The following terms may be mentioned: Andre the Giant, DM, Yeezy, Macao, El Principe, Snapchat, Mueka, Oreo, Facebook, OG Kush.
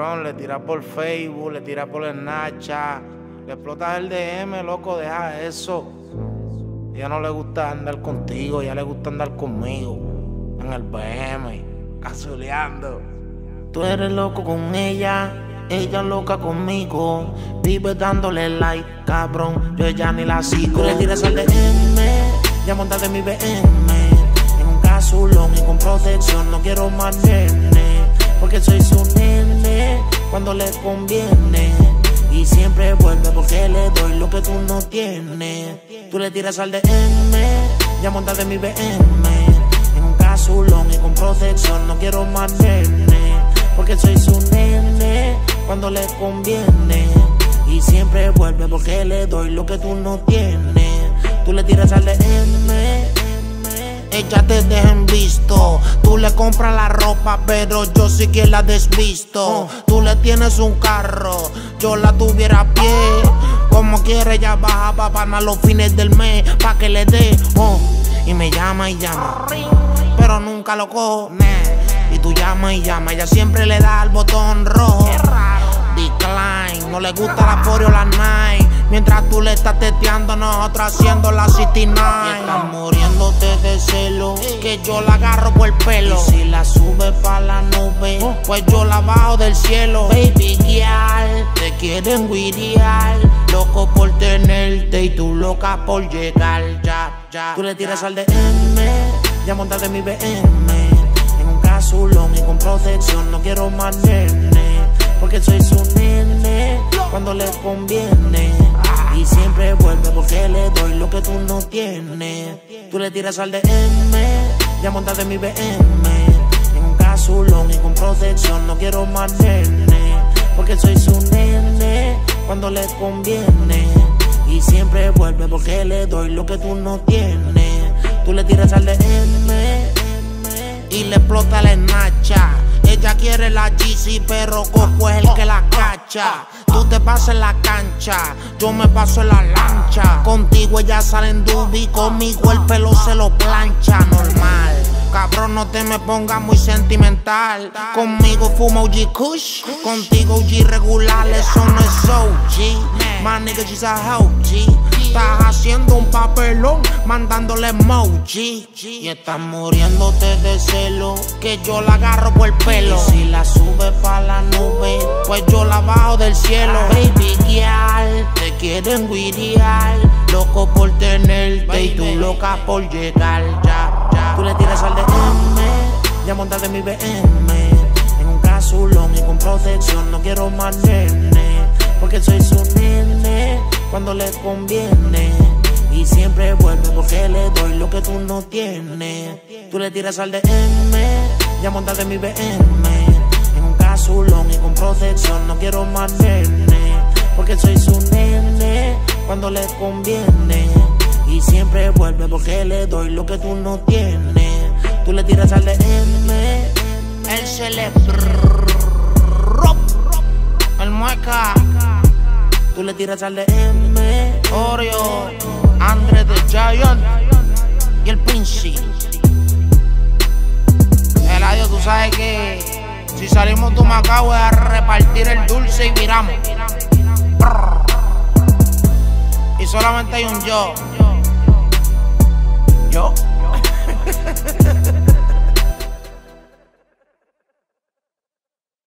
cabrón, le tiras por Facebook, le tiras por Snapchat, le explotas el DM, loco, deja eso. Ya no le gusta andar contigo, ya le gusta andar conmigo, en el BM, cazuleando. Tú eres loco con ella, ella loca conmigo, vive dándole like, cabrón, yo ya ni la sigo. Tú le tiras al DM, ya montaste mi BM, en un cazulón y con protección, no quiero más nene, porque soy su nene, cuando le conviene. Y siempre vuelve porque le doy lo que tú no tienes. Tú le tiras al DM, ya montaste mi BM, en un cazulón y con protección, no quiero más nene, porque soy su nene, cuando le conviene. Y siempre vuelve porque le doy lo que tú no tienes. Tú le tiras al DM, ella te deja en visto. Tú le compras la ropa, pero yo sí que la desvisto. Tú le tienes un carro, yo la tuviera a pie. Como quiera ella baja pa' pagar los fines del mes, pa' que le dé. Y me llama y llama, pero nunca lo cojo. Y tú llamas y llamas, ella siempre le da al botón rojo. Decline, no le gusta la 4 o la 9. Mientras tú le estás testeando, nosotros haciendo la 69. Estás muriéndote de celo, que yo la agarro por el pelo. Y si la subes pa' la nube, pues yo la bajo del cielo. Baby girl, te quieren guiriar, loco por tenerte y tú loca por llegar. Ya. Tú le tiras al DM, ya montaste mi BM, en un cazulón y con protección, no quiero más nene, porque soy su nene, cuando le conviene. Y siempre vuelve porque le doy lo que tú no tienes. Tú le tiras al DM, ya montaste mi BM, en un cazulón y con protección, no quiero más nene, porque soy su nene, cuando le conviene. Y siempre vuelve porque le doy lo que tú no tienes. Tú le tiras al DM y le explota la Snapchat. Ella quiere la Yeezy, pero Coco es el que la cacha. Tú te pasas en la cancha, yo me paso en la lancha. Contigo ella sale en dubi, conmigo el pelo se lo plancha. Normal, cabrón, no te me pongas muy sentimental. Conmigo fumo OG Kush, contigo OG regular, eso no es OG. My nigga, she's a OG. Estás haciendo un papelón, mandándole emoji. Y estás muriéndote de celo, que yo la agarro por el pelo. Y si la subes pa' la nube, pues yo la bajo del cielo. Baby girl, te quieren guiriar, loco por tenerte y tú loca por llegar. Ya. Tú le tiras al DM, ya montaste mi BM, en un cazulón y con protección, no quiero más nene, porque soy su nene, cuando le conviene. Y siempre vuelve porque le doy lo que tú no tienes. Tú le tiras al DM, ya montaste mi BM, en un cazulón y con protección, no quiero más nene, porque soy su nene, cuando le conviene. Y siempre vuelve porque le doy lo que tú no tienes. Tú le tiras al DM, el celebro, el Mueka. Tú le tiras al DM, Oreo, Andre the Giant y el Princi. El adiós, tú sabes que si salimos de Macao es a repartir el dulce y viramos. Y solamente hay un yo.